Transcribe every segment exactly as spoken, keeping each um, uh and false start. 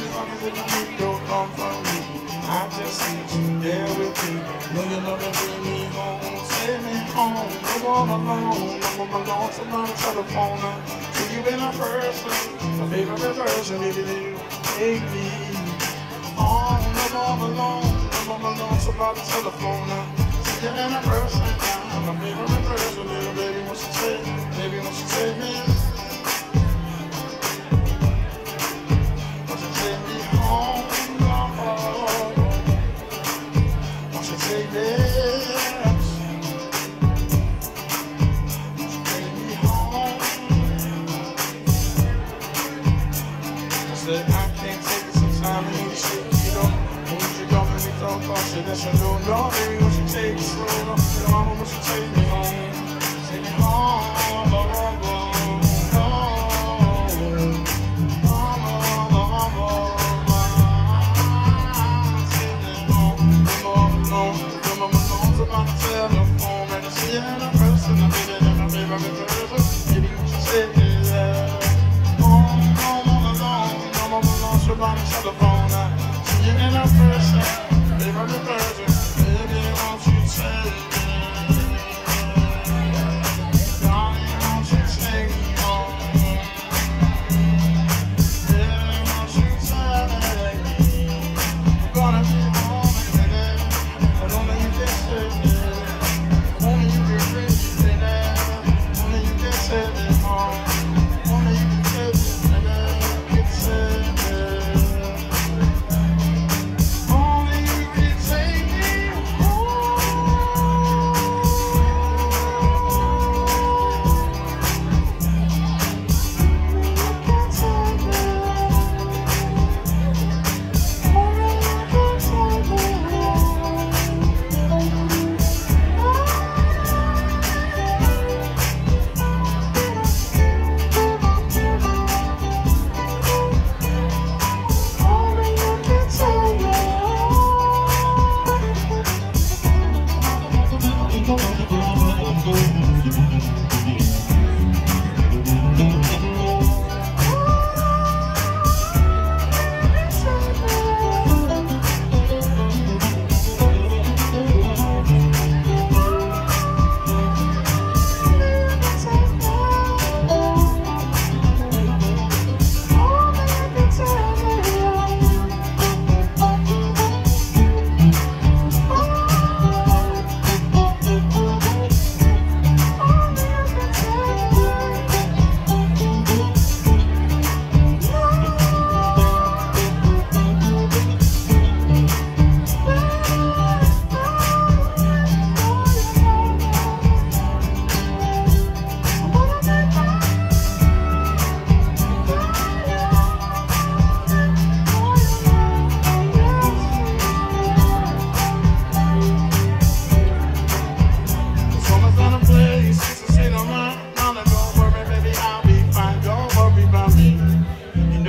don't come from me. I just see you there with me. No, you never bring me home, send me home. I'm all alone, I'm on my lonesome telephone. So you been a person, my favorite person. If you take me on, I'm all alone, I'm on my lonesome telephone. So you been a person, my favorite person. Little baby, what's you say? Baby, what's you say, man? I can't take it sometimes, you shit, you know. When you go and you don't cost you, that's a little no. Baby, what you take me slow, no. Your mama, what you take me home? Take me home, mama, mama, mama, mama, mama. Take me home, I'm all alone. Your mama knows about the telephone. And I see you in a person, I see you in a baby, I'm in a person. Baby, what you take me, yeah. On the telephone, I see you in a person, baby, I'm a virgin, baby, won't you take me, darling, won't you take me home, baby, won't you take me, I'm gonna be home, baby, but only you can take me, only you can take me, baby, only you can take me home, only you can take me, baby, you can take me.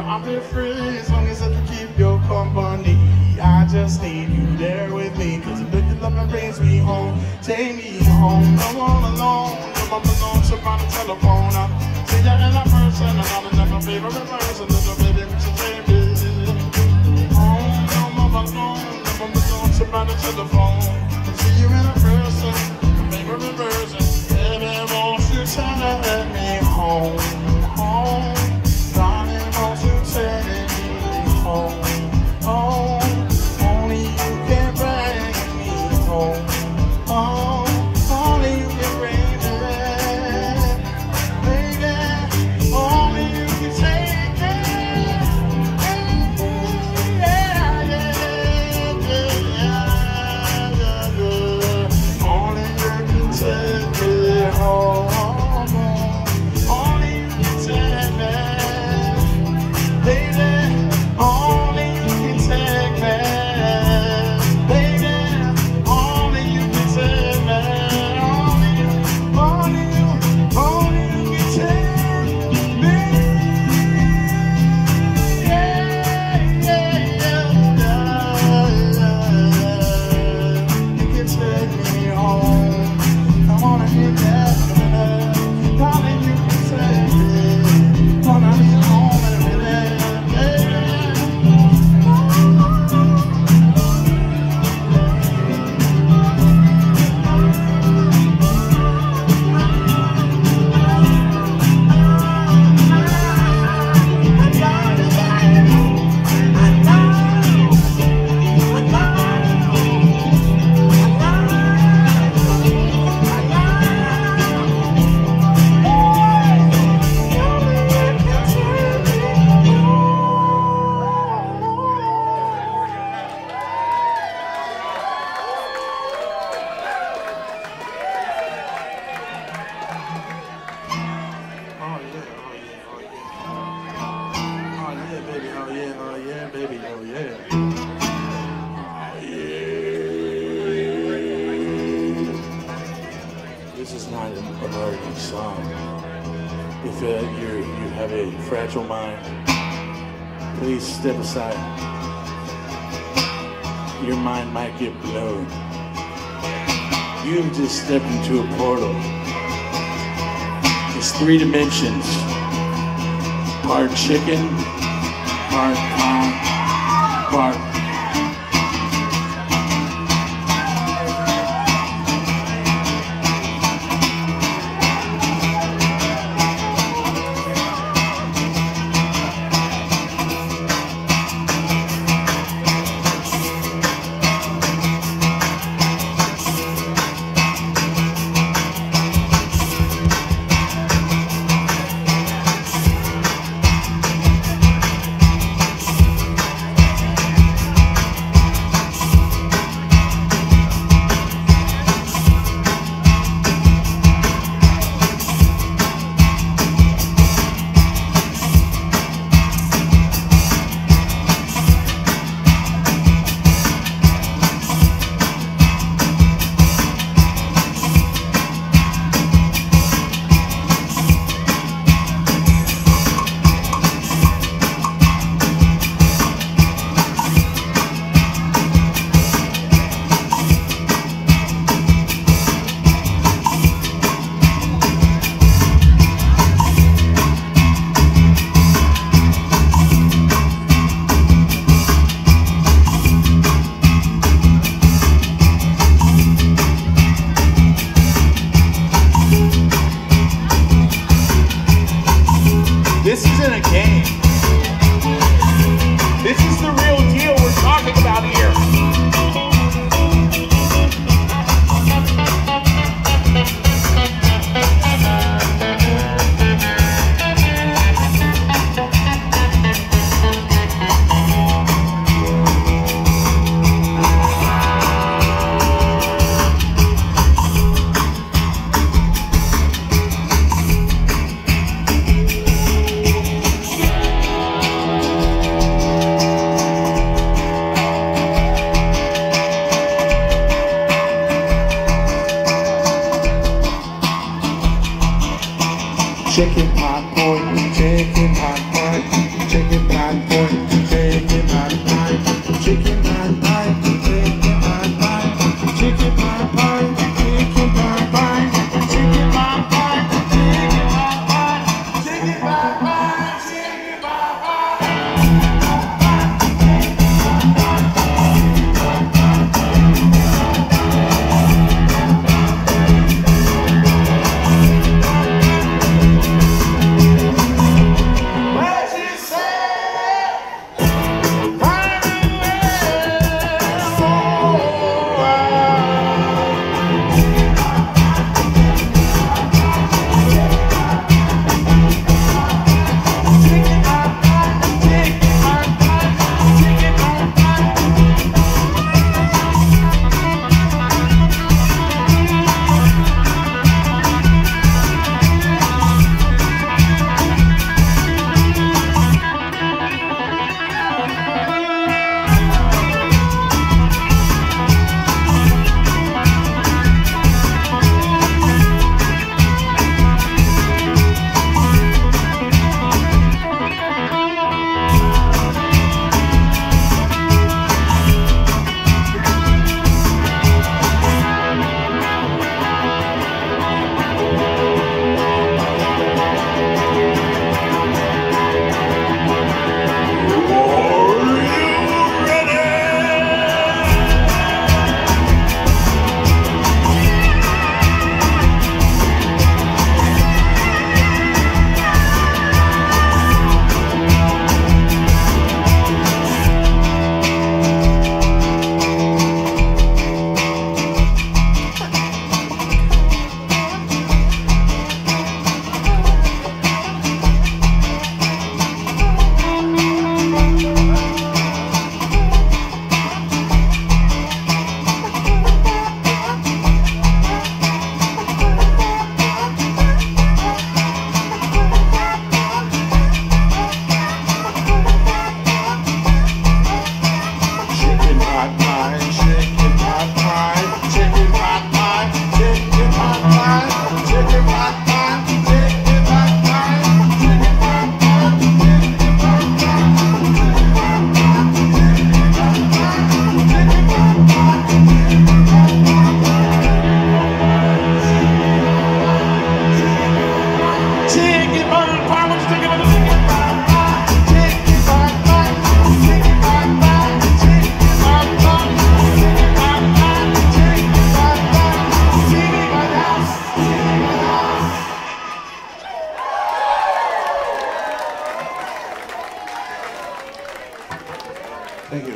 I'll be free as long as I can keep your company. I just need you there with me, cause if you love and brings me home, take me home. I'm all alone, I'm all alone, so on the telephone. I see you in a person, and I'm in my favorite person. Little baby, what you take me home? I'm all alone, I'm all alone, so on the telephone. I see you in a person, my favorite person. Baby, won't you take me home? Home. Take it. yeah, baby, oh yeah. Yeah. This is not an American song. If uh, you you have a fragile mind, please step aside. Your mind might get blown. You've just stepped into a portal. It's three dimensions. Part chicken, part pond, part. This isn't a game. This is the real deal we're talking about here.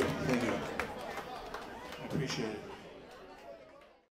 Thank you. I appreciate it.